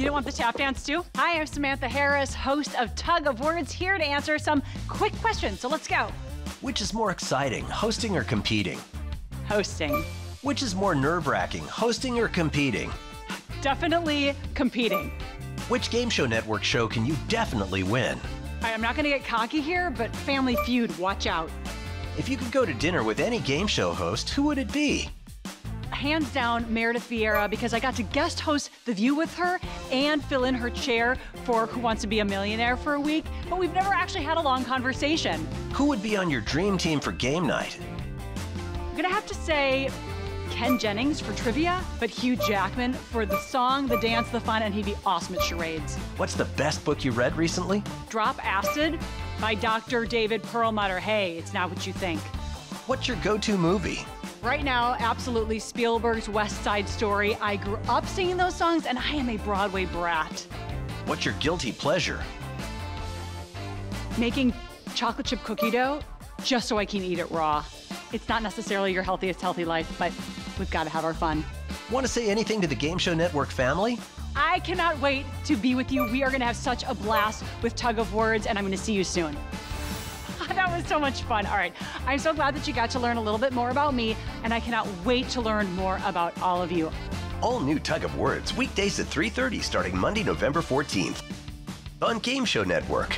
You don't want the tap dance too? Hi, I'm Samantha Harris, host of Tug of Words, here to answer some quick questions, so let's go. Which is more exciting, hosting or competing? Hosting. Which is more nerve-wracking, hosting or competing? Definitely competing. Which Game Show Network show can you definitely win? All right, I'm not gonna get cocky here, but Family Feud, watch out. If you could go to dinner with any game show host, who would it be? Hands down, Meredith Vieira, because I got to guest host The View with her and fill in her chair for Who Wants to Be a Millionaire for a week, but we've never actually had a long conversation. Who would be on your dream team for game night? I'm gonna have to say Ken Jennings for trivia, but Hugh Jackman for the song, the dance, the fun, and he'd be awesome at charades. What's the best book you read recently? Drop Acid by Dr. David Perlmutter. Hey, it's not what you think. What's your go-to movie? Right now, absolutely Spielberg's West Side Story. I grew up singing those songs, and I am a Broadway brat. What's your guilty pleasure? Making chocolate chip cookie dough just so I can eat it raw. It's not necessarily your healthiest healthy life, but we've got to have our fun. Want to say anything to the Game Show Network family? I cannot wait to be with you. We are going to have such a blast with Tug of Words, and I'm going to see you soon. That was so much fun. All right, I'm so glad that you got to learn a little bit more about me, and I cannot wait to learn more about all of you. All new Tug of Words, weekdays at 3:30, starting Monday, November 14th, on Game Show Network.